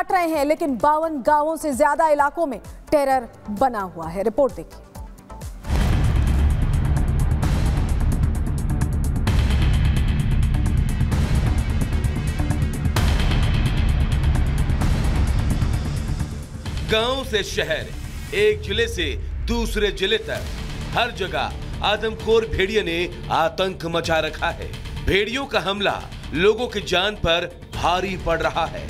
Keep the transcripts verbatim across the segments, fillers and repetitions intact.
हट रहे हैं, लेकिन बावन गांवों से ज्यादा इलाकों में टेरर बना हुआ है। रिपोर्ट देखिए। गांव से शहर, एक जिले से दूसरे जिले तक, हर जगह आदमखोर भेड़िए ने आतंक मचा रखा है। भेड़ियों का हमला लोगों की जान पर भारी पड़ रहा है।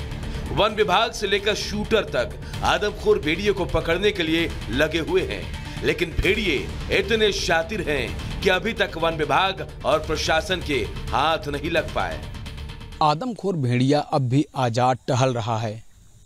वन विभाग से लेकर शूटर तक आदमखोर भेड़िए को पकड़ने के लिए लगे हुए हैं, लेकिन भेड़िए इतने शातिर हैं कि अभी तक वन विभाग और प्रशासन के हाथ नहीं लग पाए। आदमखोर भेड़िया अब भी आजाद टहल रहा है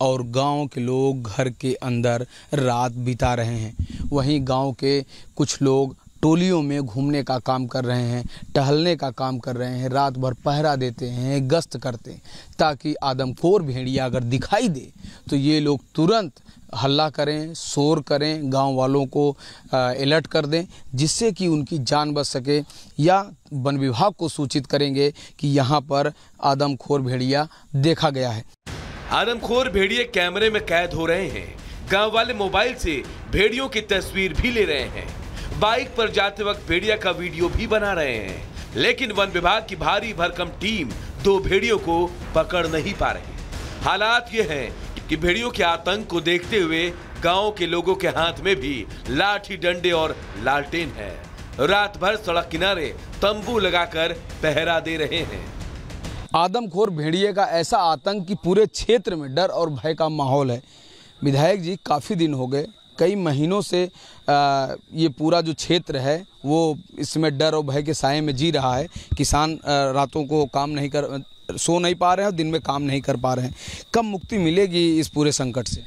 और गांव के लोग घर के अंदर रात बिता रहे हैं। वहीं गांव के कुछ लोग टोलियों में घूमने का काम कर रहे हैं, टहलने का काम कर रहे हैं, रात भर पहरा देते हैं, गश्त करते हैं, ताकि आदमखोर भेड़िया अगर दिखाई दे तो ये लोग तुरंत हल्ला करें, शोर करें, गांव वालों को अलर्ट कर दें, जिससे कि उनकी जान बच सके, या वन विभाग को सूचित करेंगे कि यहाँ पर आदमखोर भेड़िया देखा गया है। आदमखोर भेड़िए कैमरे में कैद हो रहे हैं। गांव वाले मोबाइल से भेड़ियों की तस्वीर भी ले रहे हैं। बाइक पर जाते वक्त भेड़िया का वीडियो भी बना रहे हैं, लेकिन वन विभाग की भारी भरकम टीम दो भेड़ियों को पकड़ नहीं पा रही। हालात ये हैं कि भेड़ियों के आतंक को देखते हुए गाँव के लोगों के हाथ में भी लाठी, डंडे और लालटेन है। रात भर सड़क किनारे तंबू लगाकर पहरा दे रहे हैं। आदमखोर भेड़िए का ऐसा आतंक कि पूरे क्षेत्र में डर और भय का माहौल है। विधायक जी, काफ़ी दिन हो गए, कई महीनों से ये पूरा जो क्षेत्र है वो इसमें डर और भय के साए में जी रहा है। किसान रातों को काम नहीं कर सो नहीं पा रहे हैं और दिन में काम नहीं कर पा रहे हैं। कब मुक्ति मिलेगी इस पूरे संकट से?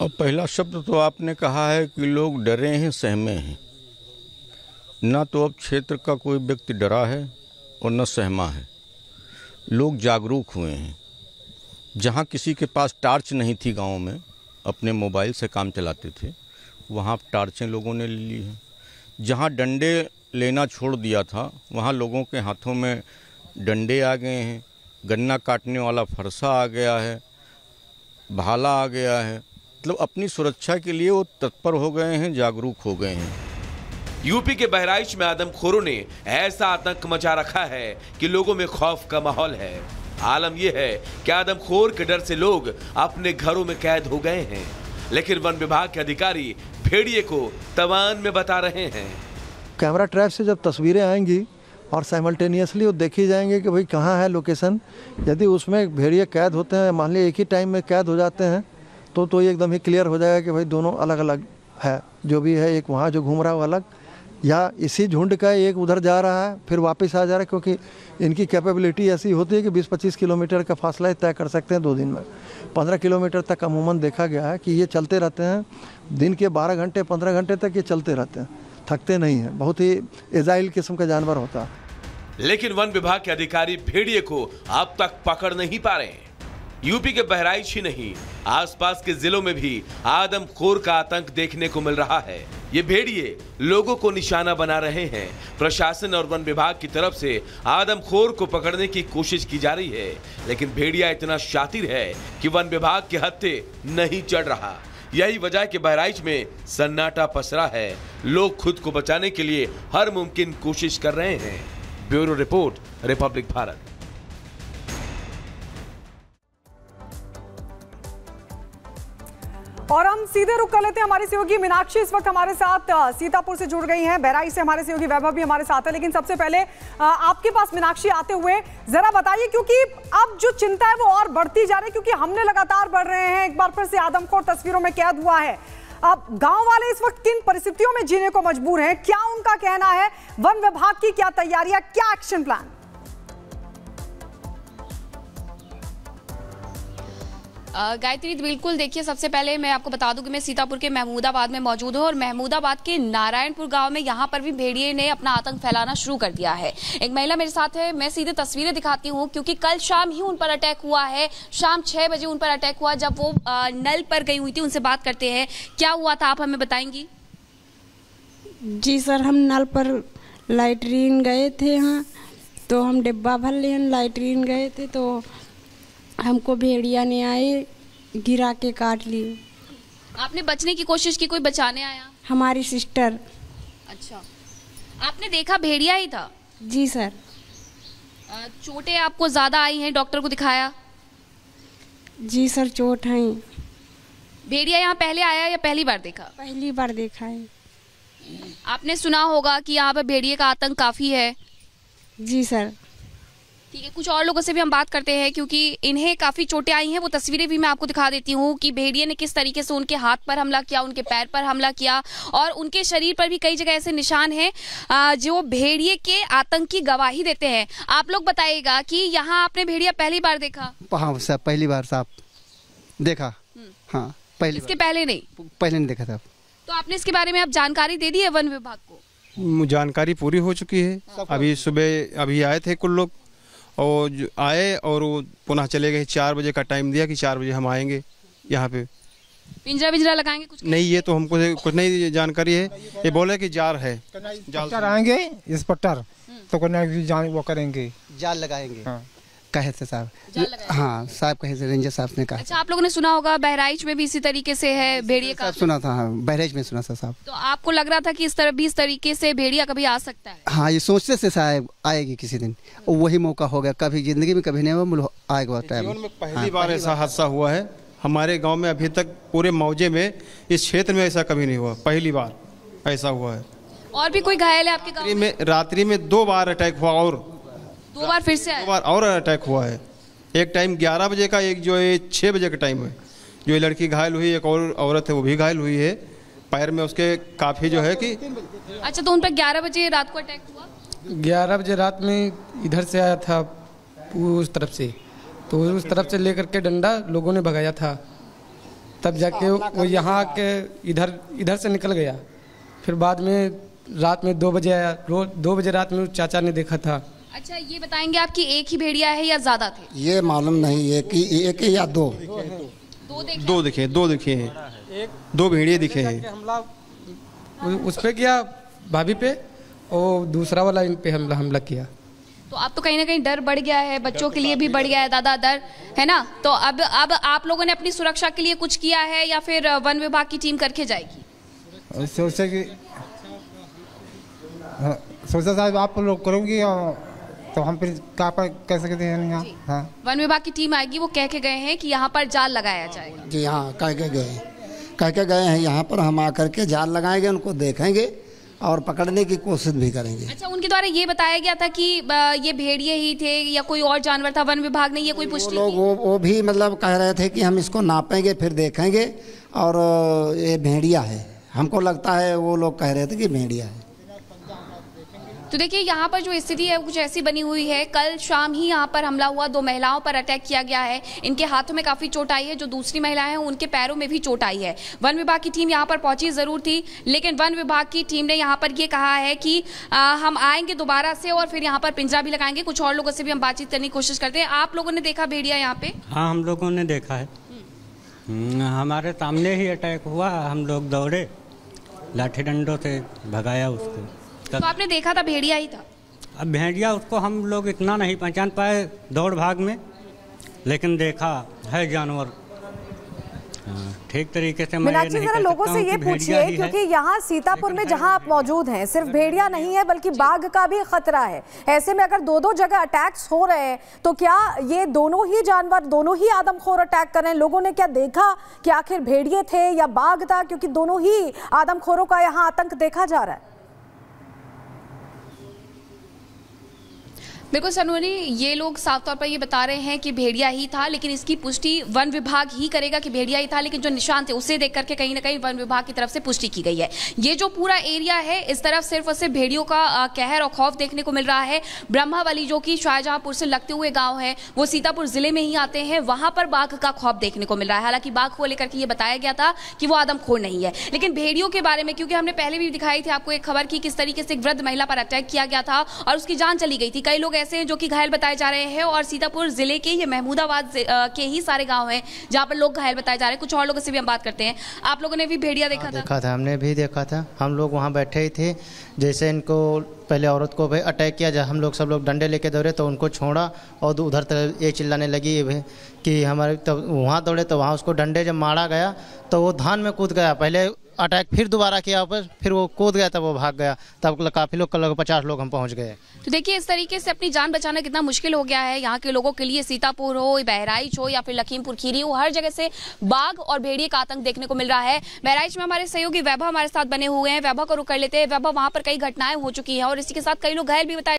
और पहला शब्द तो आपने कहा है कि लोग डरे हैं, सहमे हैं। ना तो अब क्षेत्र का कोई व्यक्ति डरा है और न सहमा है। लोग जागरूक हुए हैं। जहाँ किसी के पास टार्च नहीं थी, गांव में अपने मोबाइल से काम चलाते थे, वहाँ टार्चें लोगों ने ली हैं। जहाँ डंडे लेना छोड़ दिया था, वहाँ लोगों के हाथों में डंडे आ गए हैं। गन्ना काटने वाला फरसा आ गया है, भाला आ गया है। मतलब अपनी सुरक्षा के लिए वो तत्पर हो गए हैं, जागरूक हो गए हैं। यूपी के बहराइच में आदमखोरों ने ऐसा आतंक मचा रखा है कि लोगों में खौफ का माहौल है। आलम यह है कि आदमखोर के डर से लोग अपने घरों में कैद हो गए हैं, लेकिन वन विभाग के अधिकारी भेड़िए को तवान में बता रहे हैं। कैमरा ट्रैप से जब तस्वीरें आएंगी और साइमल्टेनियसली वो देखी जाएंगे कि भाई कहाँ है लोकेशन, यदि उसमें भेड़िए कैद होते हैं, मान ली एक ही टाइम में कैद हो जाते हैं, तो तो ये एकदम ही क्लियर हो जाएगा कि भाई दोनों अलग अलग है। जो भी है, एक वहाँ जो घूम रहा है वो अलग, या इसी झुंड का एक उधर जा रहा है फिर वापस आ जा रहा है, क्योंकि इनकी कैपेबिलिटी ऐसी होती है कि बीस पच्चीस किलोमीटर का फासला तय कर सकते हैं। दो दिन में पंद्रह किलोमीटर तक अमूमन देखा गया है कि ये चलते रहते हैं। दिन के बारह घंटे पंद्रह घंटे तक ये चलते रहते हैं, थकते नहीं हैं। बहुत ही एजाइल किस्म का जानवर होता है। लेकिन वन विभाग के अधिकारी भेड़िए को अब तक पकड़ नहीं पा रहे हैं। यूपी के बहराइच ही नहीं, आसपास के जिलों में भी आदमखोर का आतंक देखने को मिल रहा है। ये भेड़िए लोगों को निशाना बना रहे हैं। प्रशासन और वन विभाग की तरफ से आदमखोर को पकड़ने की कोशिश की जा रही है, लेकिन भेड़िया इतना शातिर है कि वन विभाग के हत्थे नहीं चढ़ रहा। यही वजह कि बहराइच में सन्नाटा पसरा है। लोग खुद को बचाने के लिए हर मुमकिन कोशिश कर रहे हैं। Bureau report, Republic Bharat. और हम सीधे रुक कर लेते हैं, हमारे सहयोगी मीनाक्षी इस वक्त हमारे साथ सीतापुर से जुड़ गई हैं। बहराइच से हमारे सहयोगी वैभव भी हमारे साथ है। लेकिन सबसे पहले आपके पास मीनाक्षी आते हुए जरा बताइए, क्योंकि अब जो चिंता है वो और बढ़ती जा रही है, क्योंकि हमने लगातार बढ़ रहे हैं। एक बार फिर से आदमखोर तस्वीरों में कैद हुआ है। अब गाँव वाले इस वक्त किन परिस्थितियों में जीने को मजबूर है? क्या उनका कहना है? वन विभाग की क्या तैयारियां, क्या एक्शन प्लान? गायत्री, बिल्कुल देखिए, सबसे पहले मैं आपको बता दूं कि मैं सीतापुर के महमूदाबाद में मौजूद हूं और महमूदाबाद के नारायणपुर गांव में यहां पर भी भेड़िए ने अपना आतंक फैलाना शुरू कर दिया है। एक महिला मेरे साथ है, मैं सीधे तस्वीरें दिखाती हूं, क्योंकि कल शाम ही उन पर अटैक हुआ है। शाम छह बजे उन पर अटैक हुआ, जब वो नल पर गई हुई थी। उनसे बात करते हैं, क्या हुआ था आप हमें बताएंगी? जी सर, हम नल पर लाइटरीन गए थे। हाँ, तो हम डिब्बा भर ले लाइटरीन गए थे, तो हमको भेड़िया ने आए, गिरा के काट ली। आपने बचने की कोशिश की, कोई बचाने आया? हमारी सिस्टर। अच्छा, आपने देखा भेड़िया ही था? जी सर। चोटें आपको ज़्यादा आई हैं, डॉक्टर को दिखाया? जी सर, चोट आई। भेड़िया यहाँ पहले आया या पहली बार देखा? पहली बार देखा है। आपने सुना होगा कि यहाँ पर भेड़िए का आतंक काफ़ी है? जी सर। ठीक है, कुछ और लोगों से भी हम बात करते हैं क्योंकि इन्हें काफ़ी चोटें आई हैं। वो तस्वीरें भी मैं आपको दिखा देती हूँ कि भेड़िए ने किस तरीके से उनके हाथ पर हमला किया, उनके पैर पर हमला किया और उनके शरीर पर भी कई जगह ऐसे निशान हैं जो भेड़िए के आतंक की गवाही देते हैं। आप लोग बताइएगा कि यहाँ आपने भेड़िया पहली बार देखा? हाँ साहब, पहली बार साहब देखा। हाँ, पहली, इसके पहले नहीं? पहले नहीं देखा था। तो आपने इसके बारे में आप जानकारी दे दी है वन विभाग को? जानकारी पूरी हो चुकी है। अभी सुबह अभी आए थे कुल लोग और आए और वो पुनः चले गए। चार बजे का टाइम दिया कि चार बजे हम आएंगे यहाँ पे। पिंजरा पिंजरा लगाएंगे कुछ नहीं? ये तो हमको कुछ नहीं जानकारी है। ये बोले कि जार है, जाल आएंगे इस पट्टर तो जान वो करेंगे, जाल लगाएंगे। हाँ। कहे थे साहब। हाँ साहब कहे थे, रेंजर साहब ने कहा। अच्छा, आप लोगों ने सुना होगा बहराइच में भी इसी तरीके से है भेड़िया का? सुना था, बहराइच में सुना था साहब। तो आपको लग रहा था कि इस तरह भी इस तरीके से भेड़िया कभी आ सकता है? हाँ, ये सोचते थे साहब आएगी किसी दिन, वही मौका होगा। कभी जिंदगी में कभी नहीं हुआ, आएगा टाइम। पहली बार ऐसा हादसा हुआ है हमारे गाँव में, अभी तक पूरे मौजे में इस क्षेत्र में ऐसा कभी नहीं हुआ, पहली बार ऐसा हुआ है। और भी कोई घायल है आपके गाँव में? रात्रि में दो बार अटैक हुआ और दो बार फिर से दो बार और अटैक हुआ है। एक टाइम ग्यारह बजे का, एक जो है छः बजे का टाइम है। जो ये लड़की घायल हुई, एक और औरत है वो भी घायल हुई है, पैर में उसके काफ़ी जो है कि। अच्छा, तो उन पर ग्यारह बजे रात को अटैक हुआ? ग्यारह बजे रात में इधर से आया था उस तरफ से, तो उस तरफ से लेकर के डंडा लोगों ने भगाया था, तब जाके वो यहाँ के इधर इधर से निकल गया। फिर बाद में रात में दो बजे आया, रोज दो बजे रात में चाचा ने देखा था। अच्छा, ये बताएंगे आपकी एक ही भेड़िया है या ज्यादा थे? ये मालूम नहीं, एक ही एक या दो दो दिखे दो दिखे हैं, दो भेड़िए दिखे हैं। हमला उस पे किया भाभी पे और दूसरा वाला इन पे हमला हमला किया। तो आप तो कहीं ना कहीं डर बढ़ गया है, बच्चों के लिए भी बढ़ गया है दादा डर, है ना? तो अब अब आप लोगों ने अपनी सुरक्षा के लिए कुछ किया है या फिर वन विभाग की टीम करके जाएगी? सोचा साहब आप लोग करोगे तो हम फिर कहाँ पर कह सकते हैं यहाँ? हाँ, वन विभाग की टीम आएगी। वो कह के गए हैं कि यहाँ पर जाल लगाया जाएगा। जी हाँ, कह के गए कह के गए हैं यहाँ पर हम आकर के जाल लगाएंगे, उनको देखेंगे और पकड़ने की कोशिश भी करेंगे। अच्छा, उनके द्वारा ये बताया गया था कि ये भेड़िए ही थे या कोई और जानवर था? वन विभाग ने ये कोई पुष्टि? लोग वो, वो भी मतलब कह रहे थे कि हम इसको नापेंगे फिर देखेंगे और ये भेड़िया है, हमको लगता है वो लोग कह रहे थे कि भेड़िया है। तो देखिए यहाँ पर जो स्थिति है कुछ ऐसी बनी हुई है। कल शाम ही यहाँ पर हमला हुआ, दो महिलाओं पर अटैक किया गया है, इनके हाथों में काफ़ी चोट आई है, जो दूसरी महिलाएं हैं उनके पैरों में भी चोट आई है। वन विभाग की टीम यहाँ पर पहुँची ज़रूर थी, लेकिन वन विभाग की टीम ने यहाँ पर ये कहा है कि आ, हम आएंगे दोबारा से और फिर यहाँ पर पिंजरा भी लगाएंगे। कुछ और लोगों से भी हम बातचीत करने की कोशिश करते हैं। आप लोगों ने देखा भेड़िया यहाँ पे? हाँ, हम लोगों ने देखा है, हमारे सामने ही अटैक हुआ, हम लोग दौड़े, लाठी डंडों से भगाया उसको। तो आपने देखा था भेड़िया ही था? अब भेड़िया उसको हम लोग इतना नहीं पहचान पाए दौड़ भाग में, लेकिन देखा है जानवर ठीक तरीके से। मीनाक्षी, जरा लोगों से ये पूछिए क्योंकि यहाँ सीतापुर में जहाँ आप मौजूद हैं सिर्फ भेड़िया नहीं है बल्कि बाघ का भी खतरा है। ऐसे में अगर दो दो जगह अटैक्स हो रहे हैं तो क्या ये दोनों ही जानवर, दोनों ही आदमखोर अटैक कर रहे हैं? लोगों ने क्या देखा कि आखिर भेड़िए थे या बाघ था, क्योंकि दोनों ही आदमखोरों का यहाँ आतंक देखा जा रहा है? बिल्कुल सनोनी, ये लोग साफ तौर पर ये बता रहे हैं कि भेड़िया ही था, लेकिन इसकी पुष्टि वन विभाग ही करेगा कि भेड़िया ही था, लेकिन जो निशान थे उसे देख करके कहीं ना कहीं वन विभाग की तरफ से पुष्टि की गई है। ये जो पूरा एरिया है इस तरफ सिर्फ और सिर्फ भेड़ियों का कहर और खौफ देखने को मिल रहा है। ब्रह्मावली जो कि शाहजहाँपुर से लगते हुए गाँव है, वो सीतापुर जिले में ही आते हैं, वहाँ पर बाघ का खौफ देखने को मिल रहा है। हालांकि बाघ को लेकर के ये बताया गया था कि वो आदमखोर नहीं है, लेकिन भेड़ियों के बारे में क्योंकि हमने पहले भी दिखाई थी आपको एक खबर की किस तरीके से एक वृद्ध महिला पर अटैक किया गया था और उसकी जान चली गई थी, कई लोग ऐसे हैं जो कि घायल बताए जा रहे हैं और सीतापुर जिले के ये महमूदाबाद के ही सारे गांव हैं जहां पर लोग घायल बताए जा रहे हैं। कुछ और लोगों से भी हम बात करते हैं। आप लोगों ने भी भेड़िया देखा था? देखा था, हमने भी देखा था। हम लोग वहाँ बैठे ही थे, जैसे इनको पहले औरत को भाई अटैक किया जा, हम लोग सब लोग डंडे लेके दौड़े तो उनको छोड़ा और उधर तरफ ये चिल्लाने लगी भाई कि हमारे, तब वहाँ दौड़े तो वहाँ उसको डंडे जब मारा गया तो वो धान में कूद गया। पहले अटैक फिर दोबारा किया वापस, फिर वो कूद गया, तब वो भाग गया। तब काफ़ी लोग, कल पचास लोग हम पहुंच गए। तो देखिए इस तरीके से अपनी जान बचाना कितना मुश्किल हो गया है यहाँ के लोगों के लिए। सीतापुर हो, बहराइच हो या फिर लखीमपुर खीरी हो, हर जगह से बाघ और भेड़िए का आतंक देखने को मिल रहा है। बहराइच में हमारे सहयोगी वैभव हमारे साथ बने हुए हैं। वैभव को रुक कर लेते हैं। वैभव, वहाँ पर कई घटनाएं हो चुकी है और इसी के साथ कई लोग घायल भी बताए